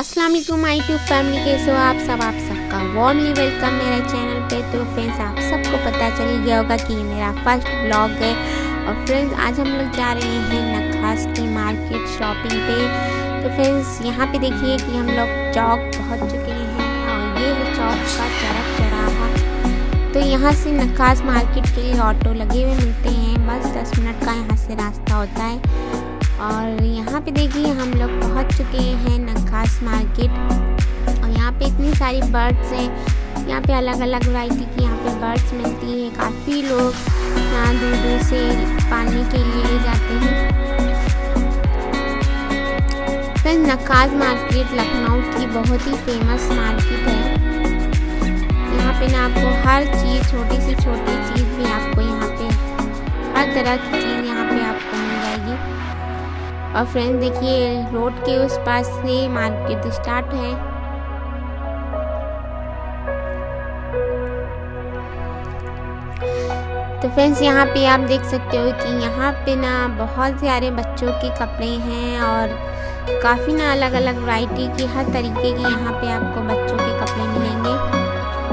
अस्सलाम वालेकुम my YouTube family, कैसे हो आप सबका वार्मली वेलकम मेरे चैनल पे। तो फ्रेंड्स, आप सबको पता चल ही गया होगा कि ये मेरा फर्स्ट ब्लॉग है। और फ्रेंड्स, आज हम लोग जा रहे हैं नखास की मार्केट शॉपिंग पे। तो फ्रेंड्स, यहाँ पे देखिए कि हम लोग चौक पहुँच चुके हैं और ये है चौक का चरक चौराहा। तो यहाँ से नखास मार्केट के लिए ऑटो लगे हुए मिलते हैं, बस 10 मिनट का यहाँ से रास्ता होता है। और यहाँ पे देखिए हम लोग पहुँच चुके हैं नखास मार्केट। और यहाँ पे इतनी सारी बर्ड्स हैं, यहाँ पे अलग अलग वैरायटी की यहाँ पे बर्ड्स मिलती है। काफ़ी लोग यहाँ दूर दूर से पालने के लिए ले जाते हैं। फिर नखास मार्केट लखनऊ की बहुत ही फेमस मार्केट है। यहाँ पे ना आपको हर चीज़, छोटी से छोटी चीज़ भी आपको यहाँ पे, हर तरह की चीज़ यहाँ पे आपको मिल जाएगी। और फ्रेंड्स देखिए, रोड के उस पास से मार्केट स्टार्ट है। तो फ्रेंड्स, यहाँ पे आप देख सकते हो कि यहाँ पे ना बहुत सारे बच्चों के कपड़े हैं और काफ़ी ना अलग अलग वैरायटी के, हर तरीके के यहाँ पे आपको बच्चों के कपड़े मिलेंगे।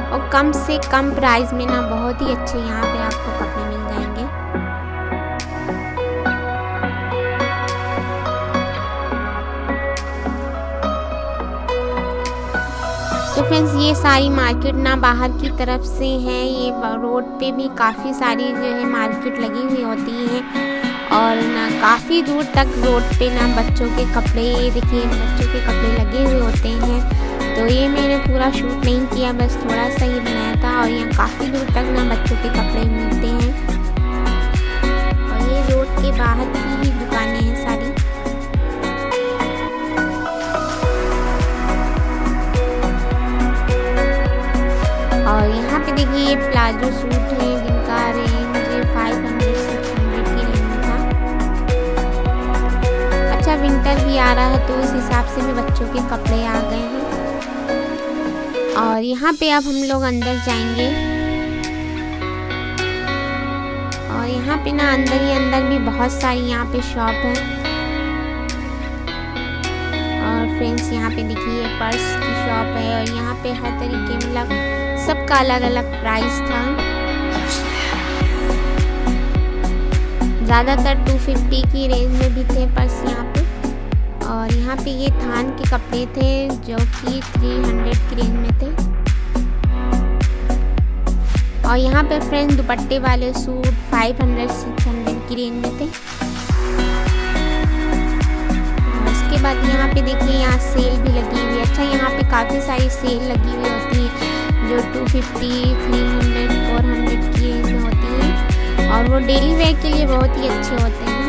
और कम से कम प्राइस में ना बहुत ही अच्छे यहाँ पे आपको कपड़े मिल जाएंगे। तो फ्रेंड्स, ये सारी मार्केट ना बाहर की तरफ से है। ये रोड पे भी काफ़ी सारी जो है मार्केट लगी हुई होती है। और ना काफ़ी दूर तक रोड पे ना बच्चों के कपड़े, ये देखिए बच्चों के कपड़े लगे हुए होते हैं। तो ये मैंने पूरा शूट नहीं किया, बस थोड़ा सा ही बनाया था। और यहाँ काफ़ी दूर तक ना बच्चों के कपड़े मिलते हैं। और ये रोड के बाहर की ही दुकानें हैं सारी। और यहाँ पे देखिए ये प्लाजो सूट है, जिनका रेंज 500 से 600 की रेंज था। अच्छा, विंटर भी आ रहा है तो उस हिसाब से भी बच्चों के कपड़े आ गए हैं। और यहाँ पे अब हम लोग अंदर जाएंगे। और यहाँ पे ना अंदर भी बहुत सारी यहाँ पे शॉप है। और फ्रेंड्स, यहाँ पे देखिए पर्स की शॉप है। और यहाँ पे हर तरीके मतलब सबका अलग अलग प्राइस था। ज़्यादातर 250 की रेंज में भी थे पर्स यहाँ पे। और यहाँ पे ये थान के कपड़े थे जो कि 300 की रेंज में थे। और यहाँ पे फ्रेंड दुपट्टे वाले सूट 500 से 600 की रेंज में थे। उसके बाद यहाँ पे देखिए, यहाँ सेल भी लगी हुई है। अच्छा, यहाँ पे काफ़ी सारी सेल लगी हुई होती है जो 250, 300, 400 की रेंज में होती है। और वो डेली वेयर के लिए बहुत ही अच्छे होते हैं।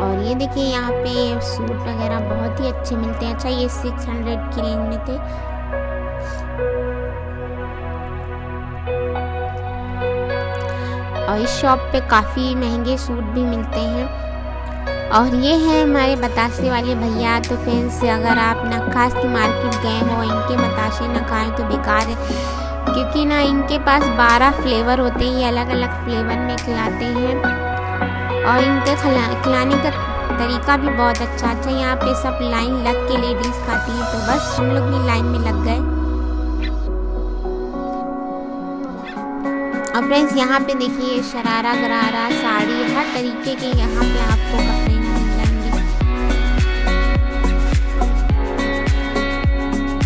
और ये देखिए यहाँ पे सूट वगैरह बहुत ही अच्छे मिलते हैं। अच्छा, ये 600 की रेंज में थे। और इस शॉप पे काफ़ी महंगे सूट भी मिलते हैं। और ये है हमारे बताशे वाले भैया। तो फ्रेंड्स, अगर आप नखास की मार्केट गए हो, इनके बताशे ना खाएं तो बेकार है, क्योंकि ना इनके पास 12 फ्लेवर होते हैं। ये अलग अलग फ्लेवर में खिलाते हैं। और इनके खिलाने का तरीका भी बहुत अच्छा अच्छा। यहाँ पे सब लाइन लग के लेडीज़ खाती हैं, तो बस हम लोग भी लाइन में लग गए। और फ्रेंड्स, यहाँ पे देखिए शरारा, गरारा, साड़ी, हर तरीके के यहाँ पे आपको कपड़े मिलेंगे।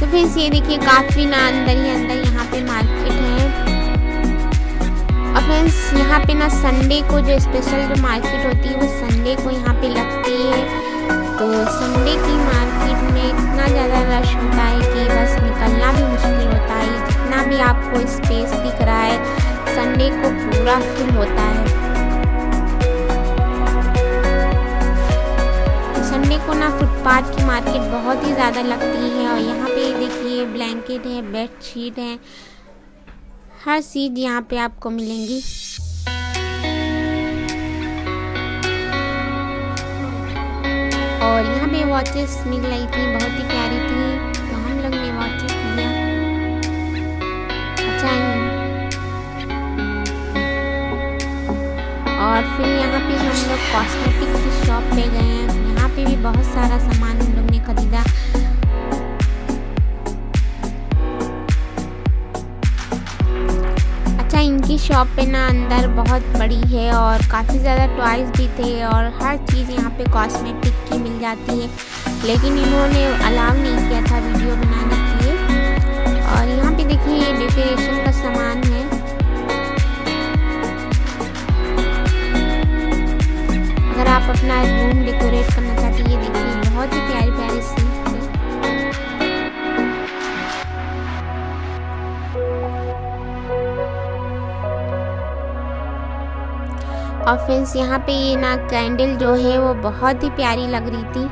तो फ्रेंड्स, ये देखिए काफ़ी ना अंदर ही यहाँ पे मार्केट है। और फ्रेंड्स, यहाँ पे ना संडे को जो स्पेशल जो मार्केट होती है वो संडे को यहाँ पे लगती है। तो संडे की मार्केट में इतना ज़्यादा रश होता है कि बस निकलना भी मुश्किल होता है। जितना भी आपको स्पेस दिख रहा है, संडे को पूरा फुल होता है। संडे को ना फुटपाथ की मार्केट बहुत ही ज़्यादा लगती है। और यहाँ पे देखिए ब्लैंकेट है, बेडशीट है, हर चीज़ यहाँ पे आपको मिलेंगी। और यहाँ पे वॉचेस मिल रही थी, बहुत ही प्यारी थी, तो हम लोग ने वॉचेस लिया। अच्छा, और फिर यहाँ पे हम लोग कॉस्मेटिक की शॉप पे गए हैं, यहाँ पे भी बहुत सारा सामान हम लोग ने खरीदा। अच्छा, इनकी शॉप पे ना अंदर बहुत बड़ी है और काफ़ी ज़्यादा टॉयज भी थे और हर चीज़ यहाँ पे कॉस्मेटिक की मिल जाती है, लेकिन इन्होंने अलाउ नहीं किया था वीडियो बनाने के लिए। और यहाँ पे देखिए ये डेकोरेशन का सामान है। अगर आप अपना रूम डेकोरेट करना चाहते हैं, ये देखिए बहुत ही प्यारी प्यारी सी। और फ्रेंड्स यहाँ पे ये ना कैंडल जो है वो बहुत ही प्यारी लग रही थी।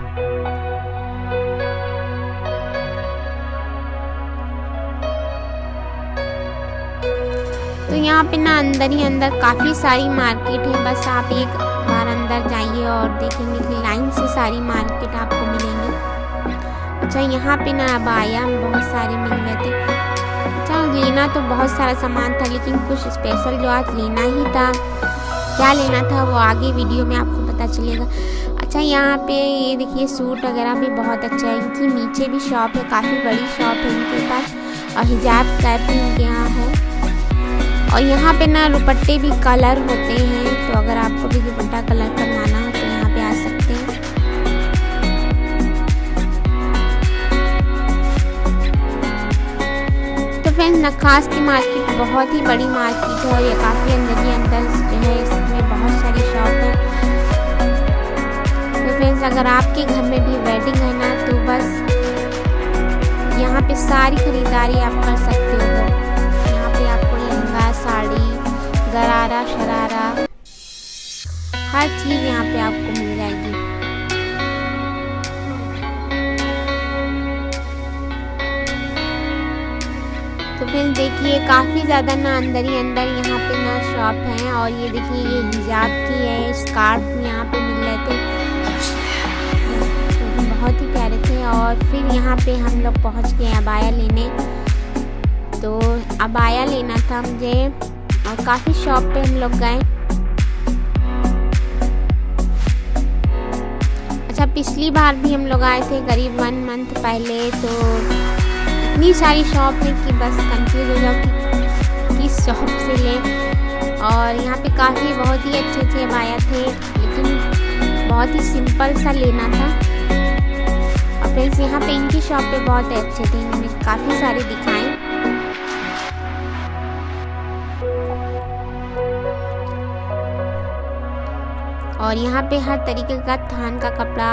तो यहाँ पे ना अंदर ही अंदर काफ़ी सारी मार्केट है, बस आप एक बार अंदर जाइए और देखेंगे कि लाइन से सारी मार्केट आपको मिलेंगी। अच्छा, यहाँ पे ना अब आया बहुत सारे मिल रहे थे। अच्छा, लेना तो बहुत सारा सामान था, लेकिन कुछ स्पेशल जो आज लेना ही था, क्या लेना था वो आगे वीडियो में आपको पता चलेगा। अच्छा, यहाँ पे ये देखिए सूट वगैरह भी बहुत अच्छा है। इनकी नीचे भी शॉप है, काफ़ी बड़ी शॉप है इनके पास, और हिजाब टाइप इनके यहाँ है। और यहाँ पे ना दुपट्टे भी कलर होते हैं, तो अगर आपको भी दुपट्टा कलर करवाना हो तो यहाँ पे आ सकते हैं। तो फ्रेंड्स, नखास की मार्केट बहुत ही बड़ी मार्केट है और ये काफ़ी अंदर ही अंदर है, इसमें बहुत सारी शॉप है। तो फ्रेंड्स, अगर आपके घर में भी वेडिंग है ना, तो बस यहाँ पे सारी खरीदारी आप कर सकते हो। यहाँ पे आपको लहंगा, साड़ी, गरारा, शरारा, हर चीज़ यहाँ पे आपको मिल जाएगी। तो फ्रेंड्स, देखिए काफ़ी ज़्यादा ना अंदर ही अंदर यहाँ पे ना शॉप है। और ये देखिए ये हिजाब की है, स्कार्फ यहाँ पे मिल रहे थे, तो बहुत ही प्यारे थे। और फिर यहाँ पे हम लोग पहुँच गए अबाया लेने, तो अबाया लेना था मुझे, और काफ़ी शॉप पे हम लोग गए। अच्छा, पिछली बार भी हम लोग आए थे करीब 1 मंथ पहले, तो इतनी सारी शॉप है कि बस कंफ्यूज हो जाओ कि किस शॉप से लें। और यहाँ पे काफ़ी बहुत ही अच्छे अच्छे अबाया थे, लेकिन बहुत ही सिंपल सा लेना था। और फ्रेंड्स, यहाँ पे इनकी शॉप पे बहुत अच्छे थे, इन्होंने काफ़ी सारे दिखाए। और यहाँ पे हर तरीके का थान का कपड़ा,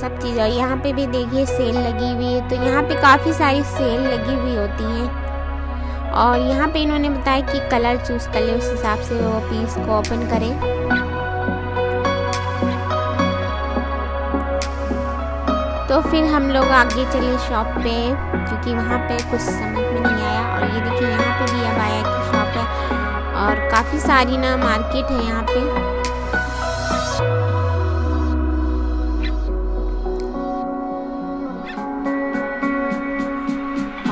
सब चीज़। और यहाँ पे भी देखिए सेल लगी हुई है, तो यहाँ पे काफ़ी सारी सेल लगी हुई होती हैं। और यहाँ पे इन्होंने बताया कि कलर चूज़ कर ले, उस हिसाब से वो पीस को ओपन करें। तो फिर हम लोग आगे चले शॉप पे, क्योंकि वहाँ पे कुछ समझ में नहीं आया। और ये देखिए यहाँ पे भी अबाया की शॉप है, और काफ़ी सारी ना मार्केट है यहाँ पे।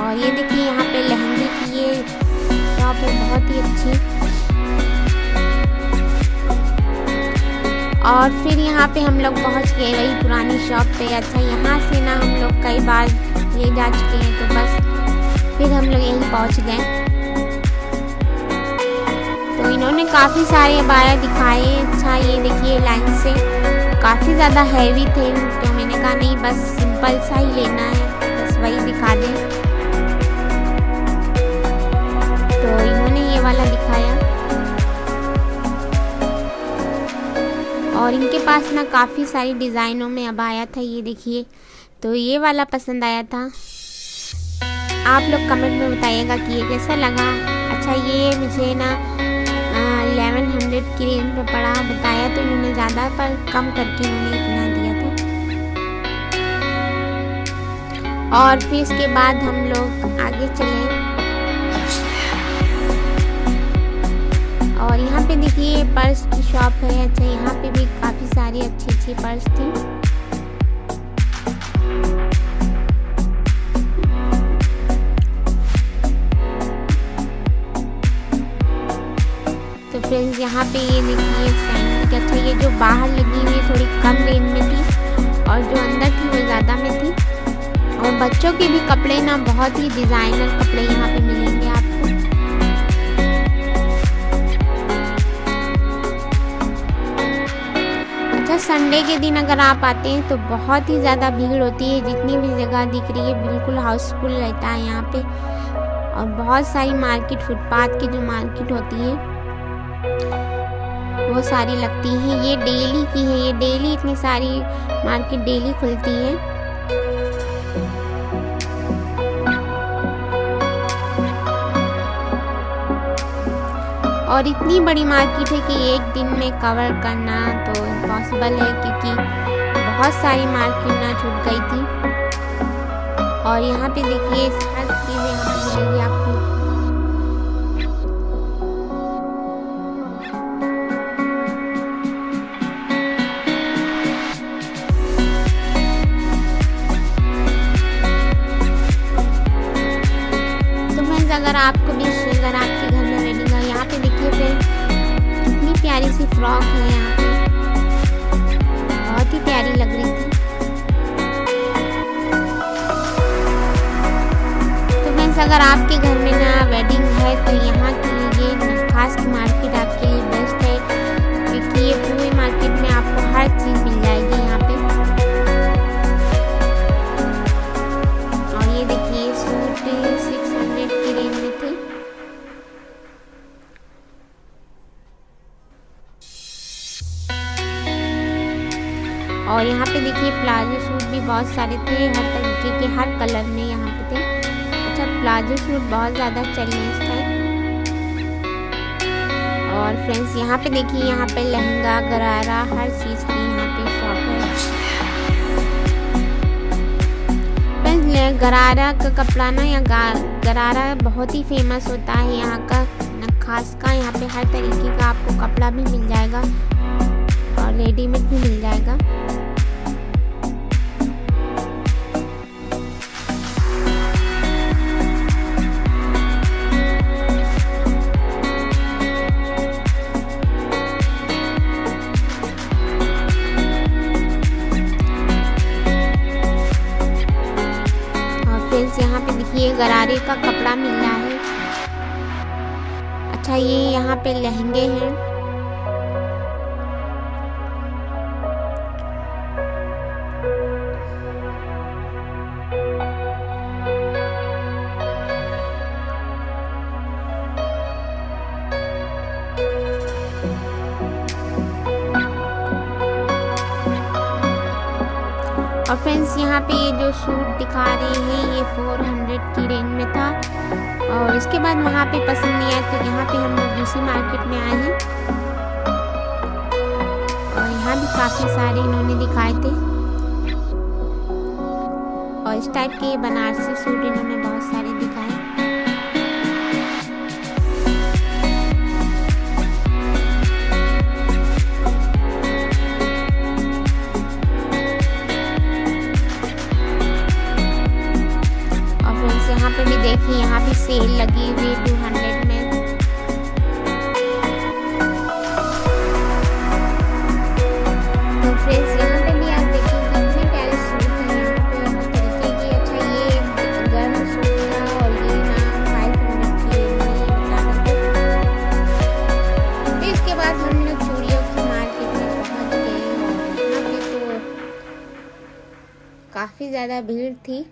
और ये देखिए यहाँ पे लहंगे की ये शॉप है, बहुत ही अच्छी। और फिर यहाँ पे हम लोग पहुँच गए वही पुरानी शॉप पे। अच्छा, यहाँ से ना हम लोग कई बार ले जा चुके हैं, तो बस फिर हम लोग यहीं पहुँच गए। तो इन्होंने काफ़ी सारे अबाया दिखाए। अच्छा, ये देखिए लाइन से काफ़ी ज़्यादा हैवी थे, तो मैंने कहा नहीं, बस सिंपल सा ही लेना है, बस वही दिखा दें। तो इन्होंने ये वाला दिखाया। और इनके पास ना काफ़ी सारी डिज़ाइनों में अबाया था, ये देखिए। तो ये वाला पसंद आया था। आप लोग कमेंट में बताइएगा कि ये कैसा लगा। अच्छा, ये मुझे ना 1100 की रेंज में पड़ा, बताया तो इन्होंने ज़्यादा, पर कम करके इन्होंने इतना दिया था। और फिर इसके बाद हम लोग आगे चले। और यहाँ पे देखिए पर्स की शॉप है। अच्छा, यहाँ पे भी काफ़ी सारी अच्छी अच्छी पर्स थी। तो फ्रेंड्स, यहाँ पे ये देखिए मार्केट है। ये जो बाहर लगी हुई थोड़ी कम रेंज में थी और जो अंदर थी वो ज़्यादा में थी। और बच्चों के भी कपड़े ना बहुत ही डिज़ाइनर कपड़े यहाँ पे मिलेंगे आपको। अच्छा, संडे के दिन अगर आप आते हैं तो बहुत ही ज़्यादा भीड़ होती है। जितनी भी जगह दिख रही है बिल्कुल हाउसफुल रहता है यहाँ पे। और बहुत सारी मार्केट, फुटपाथ की जो मार्केट होती है वो सारी लगती हैं। ये डेली की है, ये डेली इतनी सारी मार्केट डेली खुलती है। और इतनी बड़ी मार्केट है कि एक दिन में कवर करना तो इम्पॉसिबल है, क्योंकि बहुत सारी मार्केट ना छूट गई थी। और यहाँ पे देखिए हर चीज़ यहाँ मिलेगी आपको। अगर आपको भी अगर आपके घर में वेडिंग है, यहाँ पे देखिए फिर कितनी प्यारी सी फ्रॉक है यहाँ पे, बहुत ही प्यारी लग रही थी। तो फ्रेंड्स, अगर आपके घर में ना वेडिंग है तो यहाँ की ये नखास की मार्केट आपके लिए बेस्ट है, क्योंकि ये पूरी मार्केट में आपको हर चीज़ मिल जाएगी यहाँ पे। और ये देखिए सूट 600 की रेंज में थी। और यहाँ पे देखिए प्लाजो सूट भी बहुत सारे थे, हर तरीके के हर कलर में यहाँ पे थे। अच्छा, प्लाजो सूट बहुत ज़्यादा चले इस टाइम। और फ्रेंड्स यहाँ पे देखिए, यहाँ पे लहंगा, गरारा, हर चीज़ की यहाँ पे शॉप है। गरारा का कपड़ा ना, या गरारा बहुत ही फेमस होता है यहाँ का नखास का। यहाँ पे हर तरीके का आपको कपड़ा भी मिल जाएगा और रेडीमेड भी मिल जाएगा। यहाँ पे देखिए गरारे का कपड़ा मिल रहा है। अच्छा, ये यहाँ पे लहंगे हैं। और फ्रेंड्स यहाँ पे ये जो सूट दिखा रहे हैं ये 400 की रेंज में था। और इसके बाद वहाँ पे पसंद नहीं आया तो यहाँ पे हम लोग दूसरी मार्केट में आए हैं। और यहाँ भी काफ़ी सारे इन्होंने दिखाए थे। और इस टाइप के बनारसी सूट इन्होंने बहुत सारे दिखाए। भी देखिए यहाँ पे सेल लगी हुई 200 में। तो फ्रेंड्स यहाँ पे भी आप देखिए कितने प्यारे सूट हैं यहाँ पे, हर तरीके की। अच्छा, ये गर्म सूट है और ये ना 500 की है। तो इसके बाद हम लोग चूड़ियों की मार्केट में पहुँच गए। यहाँ पे तो काफ़ी ज़्यादा भीड़ थी।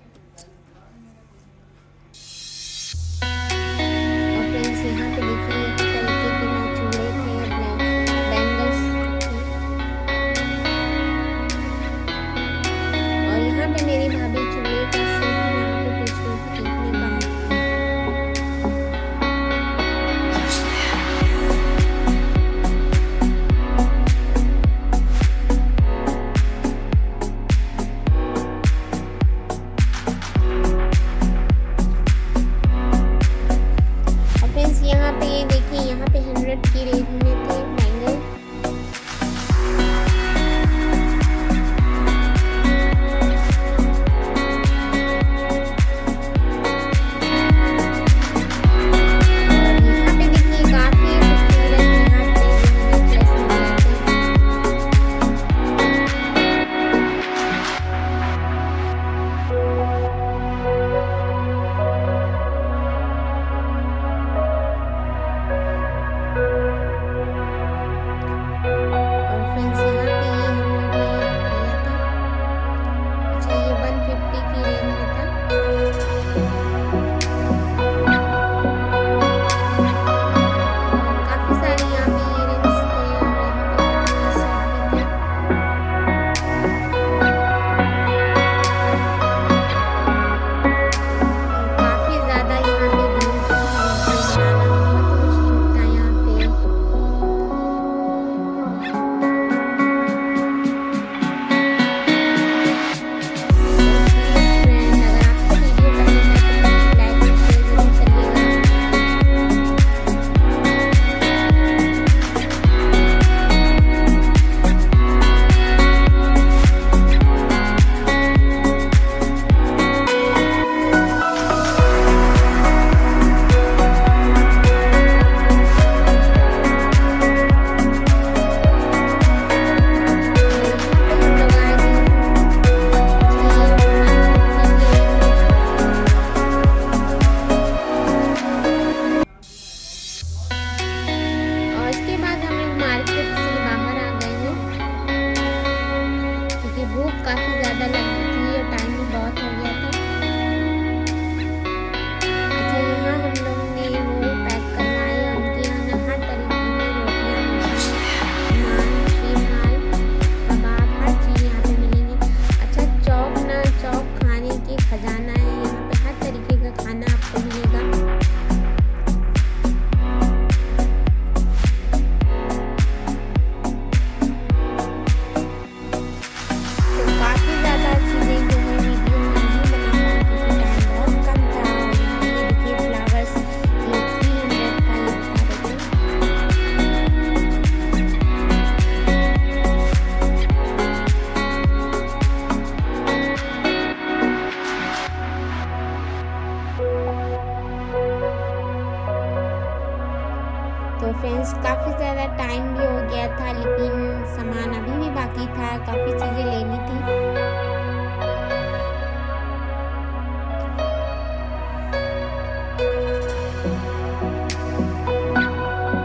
है, काफ़ी चीज़ें लेनी थी। और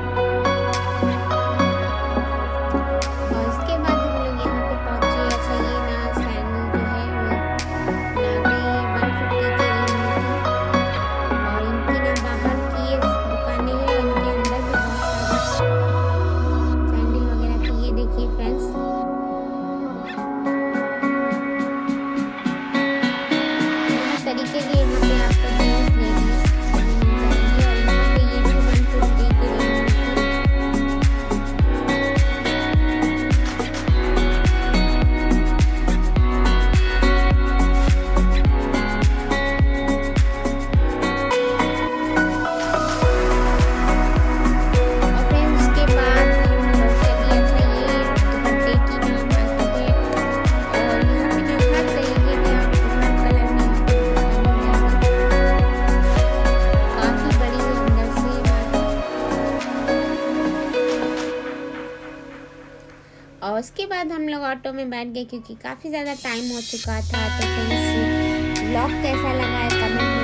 उसके बाद हम लोग यहाँ पे पहुँचे। अच्छा ये ना सैंडल जो है वो नागरी 150 की रेंज में थी। और इनकी ना बाहर की ये दुकानें हैं, इनके अंदर भी बहुत सैंडल वगैरह की। ये देखिए फ्रेंड्स, तरीके के यहाँ पे आपको जींस लेगी और यहाँ पे ये भी 150 की रेंज की। और फिर उसके बाद हम लोग चलिए। अच्छा ये दुपट्टे की ना मार्केट है और यहाँ पे ना हर तरीके के आपको हर कलर में काफ़ी बड़ी है अंदर से बात। और उसके बाद हम लोग ऑटो में बैठ गए क्योंकि काफ़ी ज़्यादा टाइम हो चुका था। तो फ्रेंड्स ब्लॉग कैसा लगा है कमेंट